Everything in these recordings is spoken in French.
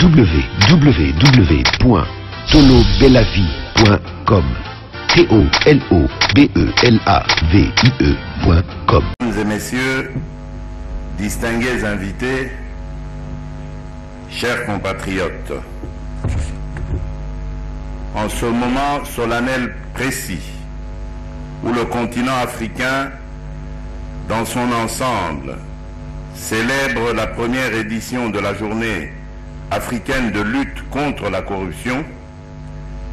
www.tolobelavie.com. tolobelavie.com. Mesdames et messieurs, distingués invités, chers compatriotes, en ce moment solennel précis où le continent africain, dans son ensemble, célèbre la première édition de la journée africaine de lutte contre la corruption,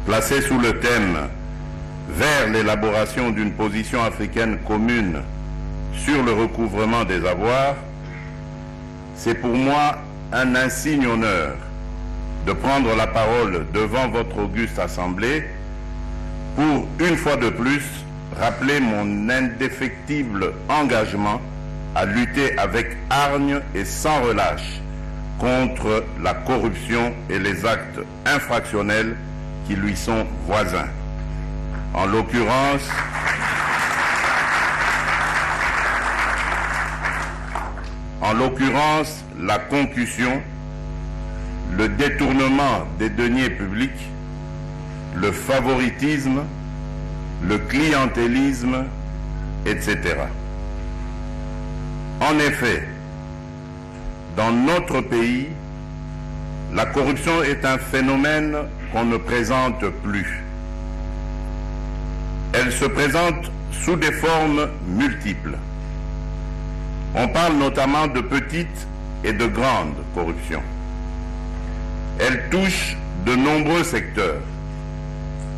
placée sous le thème « Vers l'élaboration d'une position africaine commune sur le recouvrement des avoirs », c'est pour moi un insigne honneur de prendre la parole devant votre auguste assemblée pour, une fois de plus, rappeler mon indéfectible engagement à lutter avec hargne et sans relâche contre la corruption et les actes infractionnels qui lui sont voisins. En l'occurrence, la concussion, le détournement des deniers publics, le favoritisme, le clientélisme, etc. En effet, dans notre pays, la corruption est un phénomène qu'on ne présente plus. Elle se présente sous des formes multiples. On parle notamment de petite et de grande corruption. Elle touche de nombreux secteurs,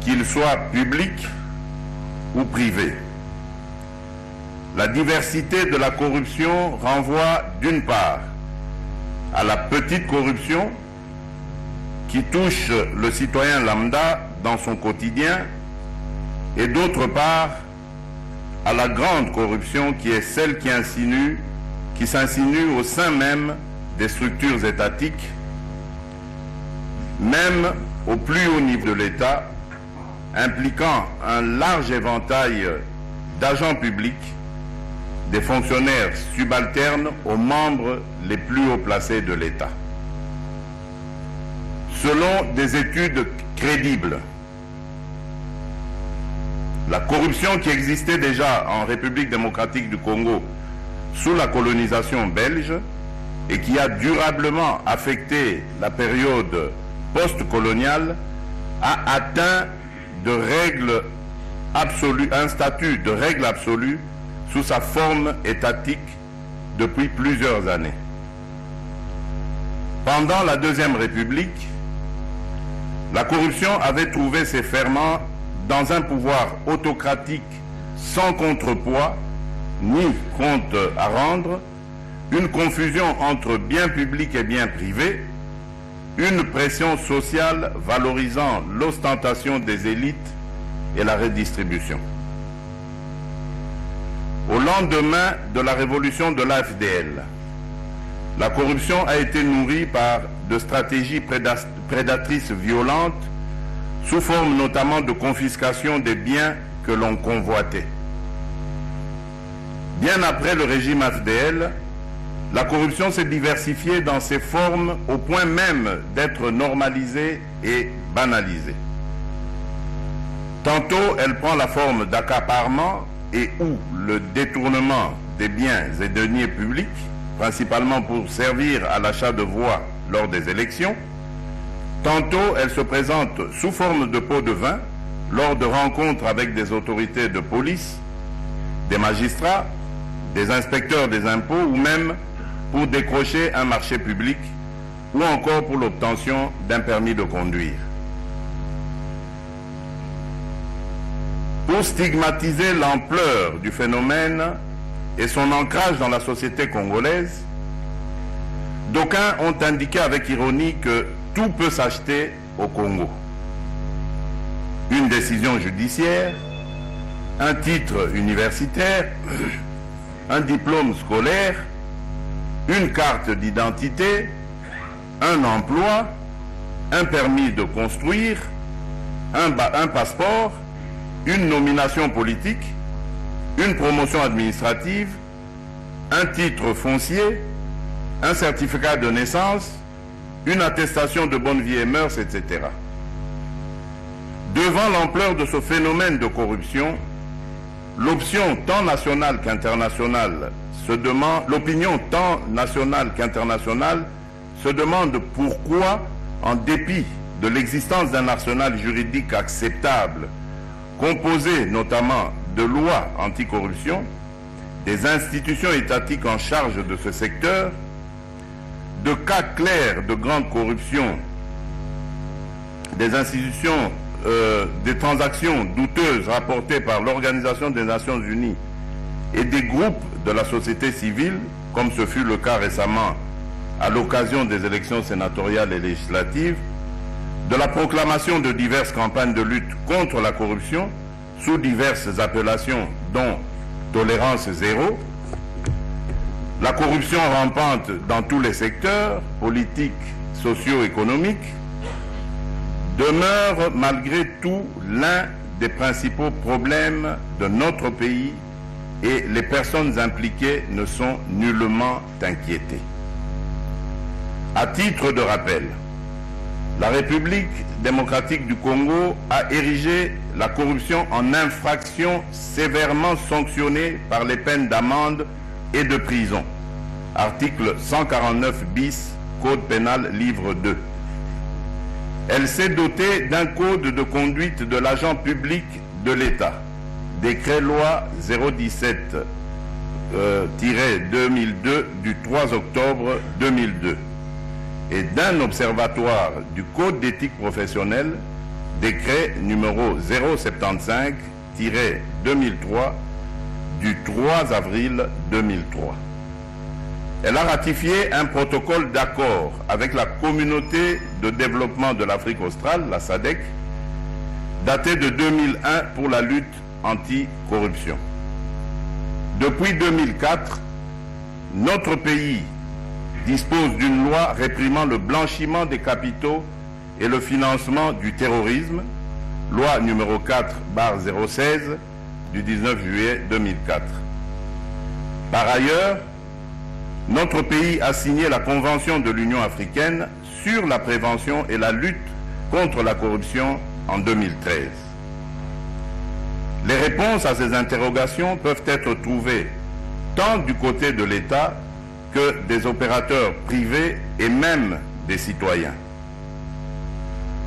qu'ils soient publics ou privés. La diversité de la corruption renvoie d'une part à la petite corruption qui touche le citoyen lambda dans son quotidien et d'autre part à la grande corruption qui est celle qui s'insinue au sein même des structures étatiques, même au plus haut niveau de l'État, impliquant un large éventail d'agents publics, des fonctionnaires subalternes aux membres les plus haut placés de l'État. Selon des études crédibles, la corruption qui existait déjà en République démocratique du Congo sous la colonisation belge et qui a durablement affecté la période post-coloniale a atteint un statut de règle absolue sous sa forme étatique depuis plusieurs années. Pendant la Deuxième République, la corruption avait trouvé ses ferments dans un pouvoir autocratique sans contrepoids ni compte à rendre, une confusion entre biens publics et biens privés, une pression sociale valorisant l'ostentation des élites et la redistribution. Au lendemain de la révolution de l'AFDL, la corruption a été nourrie par de stratégies prédatrices violentes, sous forme notamment de confiscation des biens que l'on convoitait. Bien après le régime AFDL, la corruption s'est diversifiée dans ses formes au point même d'être normalisée et banalisée. Tantôt, elle prend la forme d'accaparement et ou le détournement des biens et deniers publics, principalement pour servir à l'achat de voix lors des élections. Tantôt, elle se présente sous forme de pots de vin lors de rencontres avec des autorités de police, des magistrats, des inspecteurs des impôts ou même pour décrocher un marché public ou encore pour l'obtention d'un permis de conduire. Pour stigmatiser l'ampleur du phénomène et son ancrage dans la société congolaise, d'aucuns ont indiqué avec ironie que tout peut s'acheter au Congo. Une décision judiciaire, un titre universitaire, un diplôme scolaire, une carte d'identité, un emploi, un permis de construire, un passeport, une nomination politique, une promotion administrative, un titre foncier, un certificat de naissance, une attestation de bonne vie et mœurs, etc. Devant l'ampleur de ce phénomène de corruption, l'opinion tant nationale qu'internationale se demande, pourquoi, en dépit de l'existence d'un arsenal juridique acceptable, composé notamment de lois anticorruption, des institutions étatiques en charge de ce secteur, de cas clairs de grande corruption, des institutions, des transactions douteuses rapportées par l'Organisation des Nations Unies et des groupes de la société civile, comme ce fut le cas récemment à l'occasion des élections sénatoriales et législatives, de la proclamation de diverses campagnes de lutte contre la corruption sous diverses appellations dont tolérance zéro, la corruption rampante dans tous les secteurs, politiques, socio-économiques, demeure malgré tout l'un des principaux problèmes de notre pays et les personnes impliquées ne sont nullement inquiétées. À titre de rappel, la République démocratique du Congo a érigé la corruption en infraction sévèrement sanctionnée par les peines d'amende et de prison. Article 149 bis, Code pénal, livre 2. Elle s'est dotée d'un code de conduite de l'agent public de l'État, décret-loi 017-2002 du 3 octobre 2002, et d'un observatoire du Code d'éthique professionnelle, décret numéro 075-2003 du 3 avril 2003. Elle a ratifié un protocole d'accord avec la Communauté de développement de l'Afrique australe, la SADEC, daté de 2001 pour la lutte anti-corruption. Depuis 2004, notre pays dispose d'une loi réprimant le blanchiment des capitaux et le financement du terrorisme, loi numéro 4/016 du 19 juillet 2004. Par ailleurs, notre pays a signé la Convention de l'Union africaine sur la prévention et la lutte contre la corruption en 2013. Les réponses à ces interrogations peuvent être trouvées tant du côté de l'État que des opérateurs privés et même des citoyens.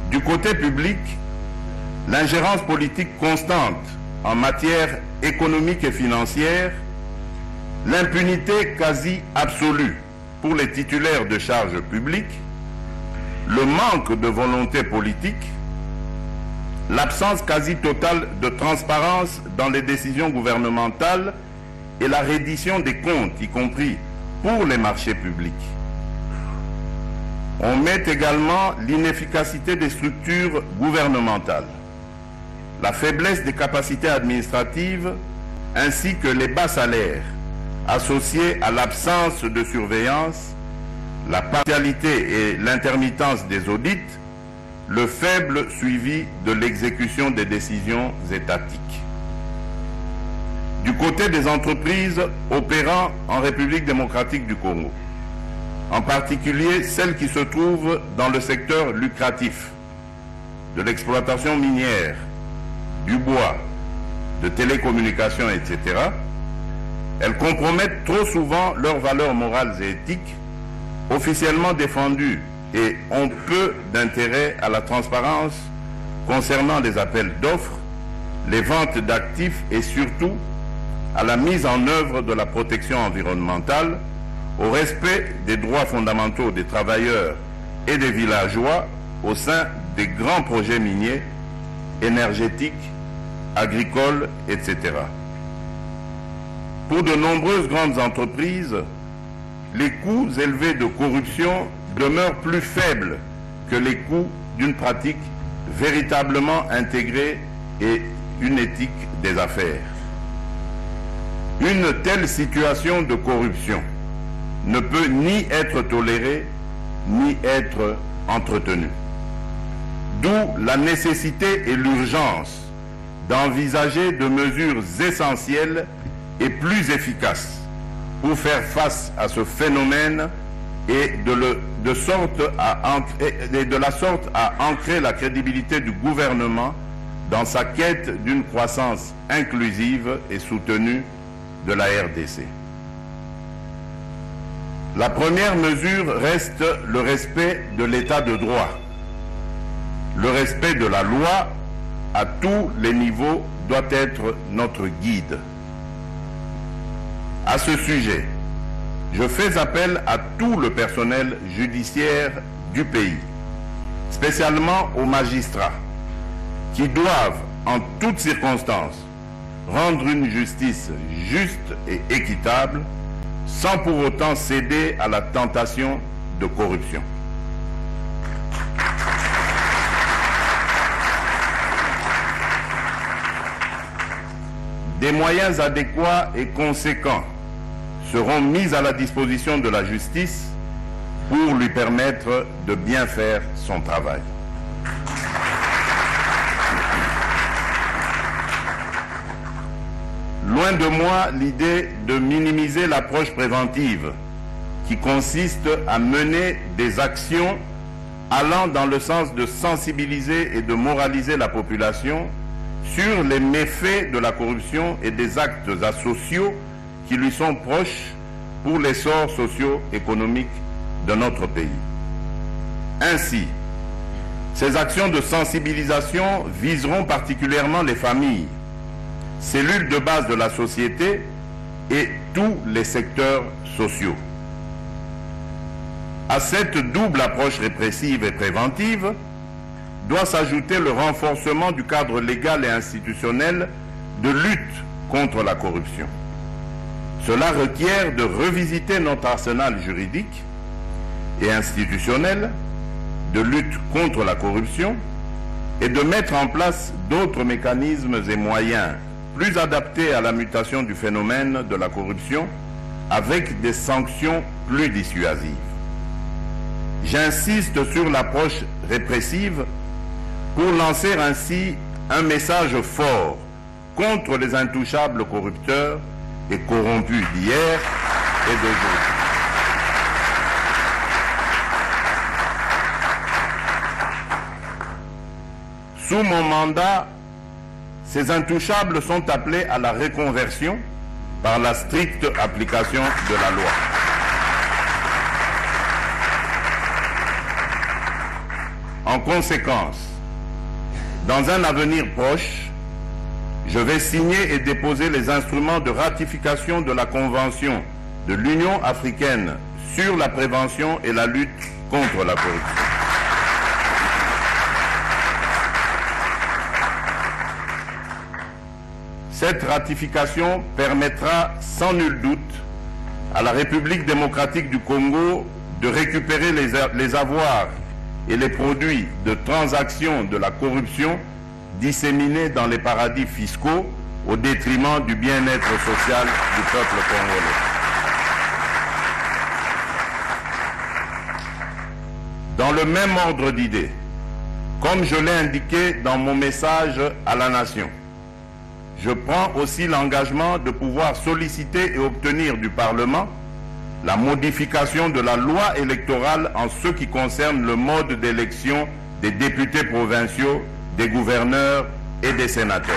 Du côté public, l'ingérence politique constante en matière économique et financière, l'impunité quasi absolue pour les titulaires de charges publiques, le manque de volonté politique, l'absence quasi totale de transparence dans les décisions gouvernementales et la reddition des comptes, y compris pour les marchés publics. On met également l'inefficacité des structures gouvernementales, la faiblesse des capacités administratives ainsi que les bas salaires, associés à l'absence de surveillance, la partialité et l'intermittence des audits, le faible suivi de l'exécution des décisions étatiques. Du côté des entreprises opérant en République démocratique du Congo, en particulier celles qui se trouvent dans le secteur lucratif de l'exploitation minière, du bois, de télécommunications, etc., elles compromettent trop souvent leurs valeurs morales et éthiques, officiellement défendues, et ont peu d'intérêt à la transparence concernant les appels d'offres, les ventes d'actifs et surtout à la mise en œuvre de la protection environnementale, au respect des droits fondamentaux des travailleurs et des villageois au sein des grands projets miniers, énergétiques, agricoles, etc. Pour de nombreuses grandes entreprises, les coûts élevés de corruption demeurent plus faibles que les coûts d'une pratique véritablement intégrée et une éthique des affaires. Une telle situation de corruption ne peut ni être tolérée, ni être entretenue. D'où la nécessité et l'urgence d'envisager des mesures essentielles et plus efficace pour faire face à ce phénomène et de la sorte à ancrer la crédibilité du gouvernement dans sa quête d'une croissance inclusive et soutenue de la RDC. La première mesure reste le respect de l'état de droit, le respect de la loi à tous les niveaux doit être notre guide. À ce sujet, je fais appel à tout le personnel judiciaire du pays, spécialement aux magistrats, qui doivent, en toutes circonstances, rendre une justice juste et équitable, sans pour autant céder à la tentation de corruption. Des moyens adéquats et conséquents seront mis à la disposition de la justice pour lui permettre de bien faire son travail. Loin de moi l'idée de minimiser l'approche préventive qui consiste à mener des actions allant dans le sens de sensibiliser et de moraliser la population sur les méfaits de la corruption et des actes asociaux qui lui sont proches pour l'essor socio-économique de notre pays. Ainsi, ces actions de sensibilisation viseront particulièrement les familles, cellules de base de la société et tous les secteurs sociaux. À cette double approche répressive et préventive, doit s'ajouter le renforcement du cadre légal et institutionnel de lutte contre la corruption. Cela requiert de revisiter notre arsenal juridique et institutionnel de lutte contre la corruption et de mettre en place d'autres mécanismes et moyens plus adaptés à la mutation du phénomène de la corruption avec des sanctions plus dissuasives. J'insiste sur l'approche répressive pour lancer ainsi un message fort contre les intouchables corrupteurs et corrompus d'hier et d'aujourd'hui. Sous mon mandat, ces intouchables sont appelés à la reconversion par la stricte application de la loi. En conséquence, dans un avenir proche, je vais signer et déposer les instruments de ratification de la Convention de l'Union africaine sur la prévention et la lutte contre la corruption. Cette ratification permettra sans nul doute à la République démocratique du Congo de récupérer les avoirs et les produits de transactions de la corruption disséminés dans les paradis fiscaux au détriment du bien-être social du peuple congolais. Dans le même ordre d'idées, comme je l'ai indiqué dans mon message à la nation, je prends aussi l'engagement de pouvoir solliciter et obtenir du Parlement la modification de la loi électorale en ce qui concerne le mode d'élection des députés provinciaux, des gouverneurs et des sénateurs.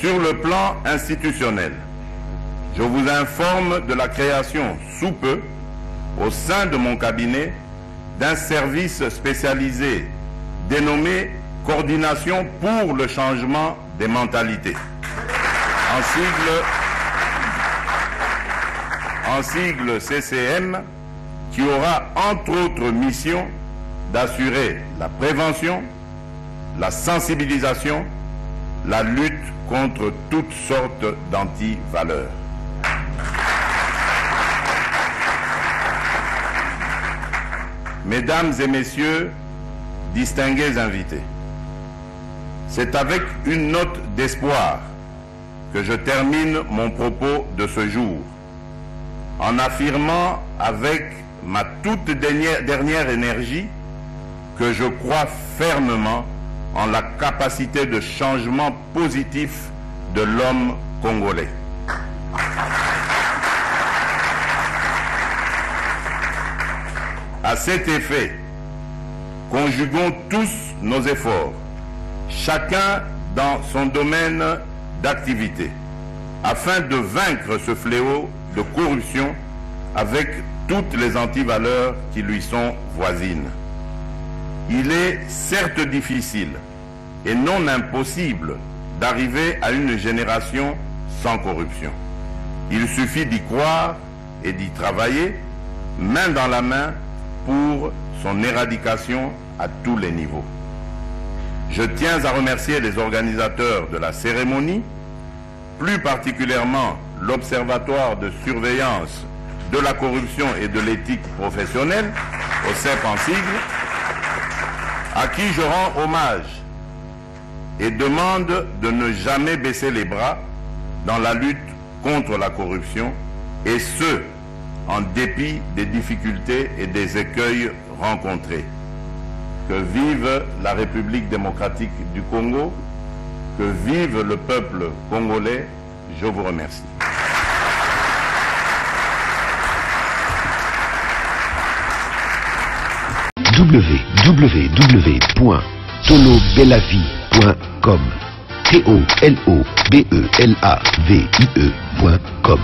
Sur le plan institutionnel, je vous informe de la création, sous peu, au sein de mon cabinet, d'un service spécialisé dénommé « Coordination pour le changement des mentalités », en sigle CCM, qui aura entre autres mission d'assurer la prévention, la sensibilisation, la lutte contre toutes sortes d'anti-valeurs. Mesdames et messieurs, distingués invités, c'est avec une note d'espoir que je termine mon propos de ce jour, en affirmant avec ma toute dernière énergie que je crois fermement en la capacité de changement positif de l'homme congolais. À cet effet, conjuguons tous nos efforts, chacun dans son domaine d'activité, afin de vaincre ce fléau de corruption avec toutes les antivaleurs qui lui sont voisines. Il est certes difficile et non impossible d'arriver à une génération sans corruption. Il suffit d'y croire et d'y travailler, main dans la main, pour son éradication à tous les niveaux. Je tiens à remercier les organisateurs de la cérémonie, plus particulièrement l'Observatoire de surveillance de la corruption et de l'éthique professionnelle, OSEP en sigle, à qui je rends hommage et demande de ne jamais baisser les bras dans la lutte contre la corruption, et ce, en dépit des difficultés et des écueils rencontrés. Que vive la République démocratique du Congo, que vive le peuple congolais, je vous remercie. www.tolobelavie.com